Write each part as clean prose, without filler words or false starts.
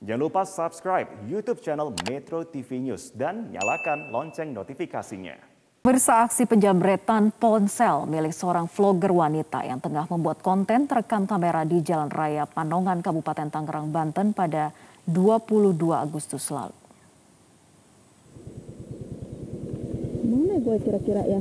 Jangan lupa subscribe YouTube channel Metro TV News dan nyalakan lonceng notifikasinya. Pemirsa, aksi penjamretan ponsel milik seorang vlogger wanita yang tengah membuat konten terekam kamera di Jalan Raya Panongan, Kabupaten Tangerang, Banten pada 22 Agustus lalu. Mana gue kira-kira ya?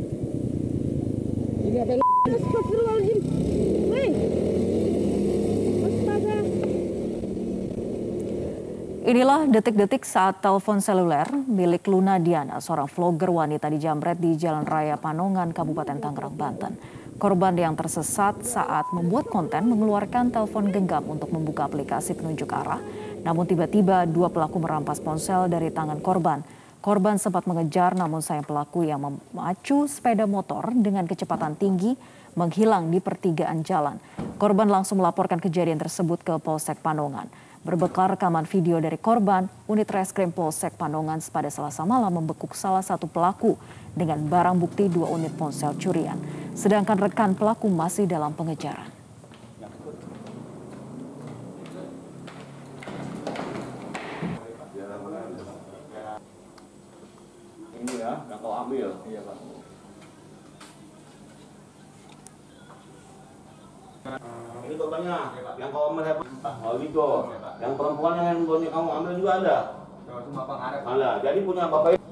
Inilah detik-detik saat telepon seluler milik Luna Diana, seorang vlogger wanita, dijamret di Jalan Raya Panongan, Kabupaten Tangerang, Banten. Korban yang tersesat saat membuat konten mengeluarkan telepon genggam untuk membuka aplikasi penunjuk arah. Namun tiba-tiba dua pelaku merampas ponsel dari tangan korban. Korban sempat mengejar, namun sayang pelaku yang memacu sepeda motor dengan kecepatan tinggi menghilang di pertigaan jalan. Korban langsung melaporkan kejadian tersebut ke Polsek Panongan. Berbekal rekaman video dari korban, unit reskrim Polsek Panongan pada Selasa malam membekuk salah satu pelaku dengan barang bukti 2 unit ponsel curian. Sedangkan rekan pelaku masih dalam pengejaran. Ini ya, nggak kau ambil. Iya, Pak. Ini korbannya, yang kau merepot. Oh gitu. Yang perempuan yang punya kamu ambil juga ada. Ada. Jadi punya bapak.